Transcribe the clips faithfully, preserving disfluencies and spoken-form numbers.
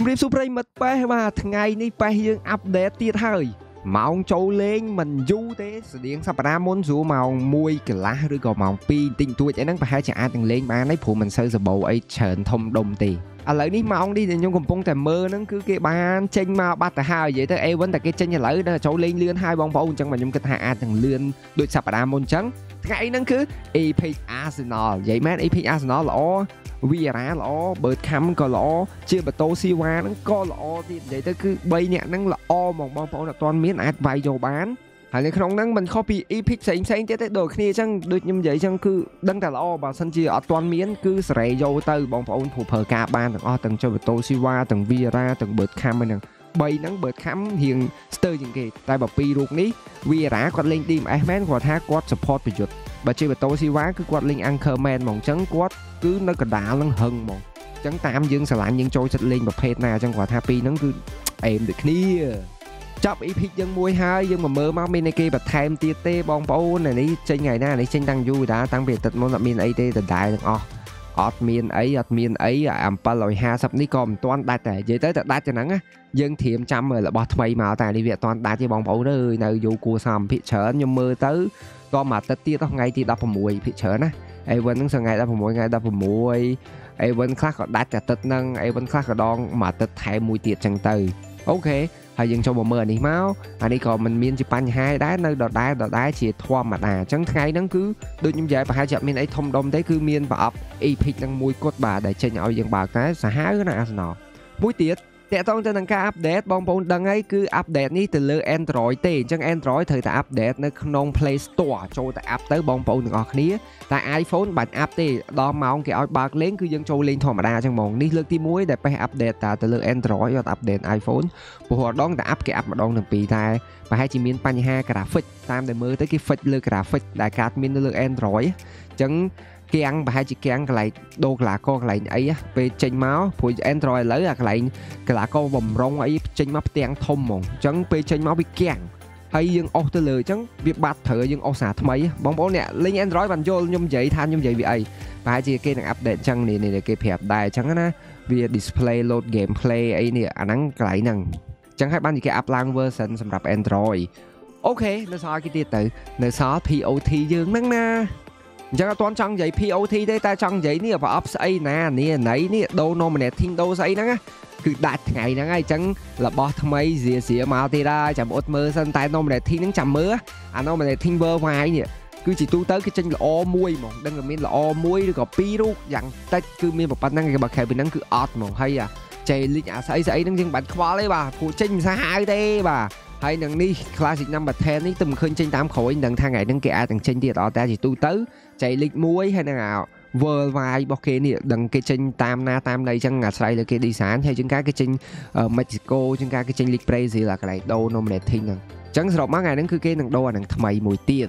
Chúng đi xuống đây mất bé và ngày nay bé dương update tiệt hơi mong châu lên mình du thế sự điện sắp ra môn dù màu mùi cái lá rồi còn màu pin tình tôi chạy nắng và hai chạy tình lên mà nấy phụ mình sơ giờ bầu ấy trần thông đồng tiền à lấy đi mà ông đi thì nhung cùng phong tài mơ nó cứ cái bàn tranh mà ba tại hai vậy tới em vẫn là cái tranh nhà lỡ đó cháu lên lươn hai bóng bóng chẳng mà nhung cái hạ thằng lươn đội sắp ra môn trắng ngày nó cứ e pê Arsenal vậy mà e pê Arsenal là vì ra lọ bớt khăm có lọ chưa bật tô siêu hoa nó có lọ thì vậy tới cứ bay nhẹ nó là o mỏng bong pháo là toàn miếng ạt vài dầu bán hay là không năng mình copy epic sáng sáng tới tới đồ kia chăng được như vậy chăng cứ đăng cả lọ và sân chia ở toàn miếng cứ sải dầu từ bong pháo phù phờ cả ban từng o từng cho bật tô siêu hoa từng vì ra từng bớt khăm mình bay nắng bớt khăm hiền sơ những cái tai bảo pi ruột ní vì ra quạt lên tim ai mến quạt hát quạt support bị chuột bà chơi bà tôi xí quá cứ quạt lên ăn khờ men mỏng trắng quát cứ nó còn đá lăng hừng mỏng trắng tam dương xả lại nhưng trôi sạch lên và phê nào trong quả happy nó cứ em được nia chọc ý thích dân môi hai nhưng mà mơ máu bên này kia và thêm tia tê bong bầu này đi trên ngày na để tranh tăng vui đã tăng về tật môn là miền ấy tê tật đại oh admin ấy admin ấy làm ba loại ha sắp ní còn toàn đại tệ dễ tới tật đại cho nắng á dân thiệm trăm rồi là bọt mày mà tại đi việc toàn đại chơi bong bầu đó ơi nào dù cua sầm thị trở nhưng mơ tới có mà tất tiết đó ngay thì đập vào mũi thì chở nè ai vẫn sang ngày đập vào mũi ngay đập vào mũi ai vẫn khác họ đá chặt tất năng ai vẫn khác họ đòn mà tất thay mũi tiệt chẳng từ ok hay dừng cho một mờ này máu anh đi còn mình miên chỉ pan hai đá nơi đọt đá đọt đá chỉ thoa mặt à chẳng ngay nó cứ đôi như vậy và hai chậm miên ấy thông đồng thấy cứ miên và ập y phịch năng mũi cốt bà để chơi nhậu dừng bà cái xả há cái nào nọ mũi tiệtแต่ต้องจะนั่งการอัปเดตบองบอลดังไงคืออัปเดตนี่แต่เลือก Android เต็มจัง Android เธอแต่อัปเดตในขนม Play Store โจแต่อัปเตอร์บองบอลหนึ่งออกนี้แต่ iPhone บัตรอัปเดตดอมมองเกี่ยวบากเล่นคือยังโจเล่นธรรมดาจังมองนี่เลือกที่มุ้ยแต่ไปอัปเดตแต่เลือก Android อัปเดต iPhone พอดองแต่อัปเกี่ยวอัปมาดองหนึ่งปีแต่ไปให้จีมินปัญหากราฟิกตามแต่มือแต่กี่ฟิกเลือกกราฟิกแต่การมินเลือก Android จังcái ăn và hai chị cái ăn cái lại đô là con lại ấy về tranh máu của Android lấy là cái lại cái là con vòng rong ấy tranh máu tiền thông mỏng chẳng về tranh máu bị kẹn hay dương ô tư lười chẳng việc bạt thở dương ô xả mấy bóng bóng nè lên Android bàn vô nhôm giấy than nhôm giấy bị ấy và hai chị cái này update chẳng này này cái phép đài chẳng á vì display load gameplay ấy nè anh ăn cái lại năng chẳng hay ban gì cái app lang version sắm rập Android ok nó sao cái tiệt tự nó sao pê ô tê dương năng naจังก็ตอนจังใหญ่ พี โอ ที ได้แต่จังใหญ่เนี่ยพออัพไซน์นะเนี่ยไหนเนี่ยโดนมันเนี่ยทิ้งโดนไซน์นะคือดัดไงนะไงจังระบอบทำไมเสียเสียมาตีได้จำอดมือสันแต่โดนมันเนี่ยทิ้งนั่งจำมืออ่ะโดนมันเนี่ยทิ้งเบอร์ไว้เนี่ยcứ chỉ tu tới cái chân là o muối mà đang là miếng là o muối rồi còn pi luôn dặn tay cứ miếng một bàn năng cái bậc thầy bên năng cứ ọt mà hay à chạy lên nhà xây xây năng riêng bản khoa đấy bà phụ trinh xa hai đây bà hay năng đi classic năm bậc thầy ấy từng khơi trên tám khối năng thang ngày năng kẹt thằng trên địa đó ta chỉ tu tới chạy lịch muối hay nào vừa vài bọc kia nè đằng cái tranh tam na tam này chẳng ngặt say là cái đi sáng hay chứng cá cái tranh ở Mexico chứng cá cái tranh lịch play gì là cái này đâu nó đẹp thinh chẳng sợ má ngày nó cứ cái thằng đô thằng thầy mùi tiền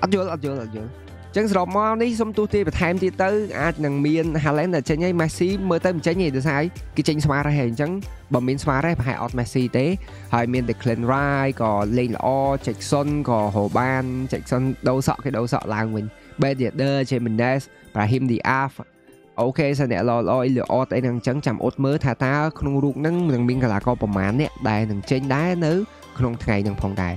ăn chưa ăn chưa ăn chưa chẳng sợ mà đi xong tu ti và tham ti tới à nàng miền Hà Lan là tranh nhảy Messi mới tới mình tranh nhảy được sai cái tranh xóa ra hình chẳng bằng miền xóa ra phải ọt Messi thế hai miền để Declan Rice có lên o Jackson có hồ ban Jackson đâu sợ cái đâu sợ là mình bên địa đơ trên mình đấy và him the app ok sao nè lo lo lừa o tại nàng chẳng chạm ốt mới thà ta không ruột nắng nàng miền cả là co bầm mán nè đài nàng tranh đá nữ không ngày nàng phòng đài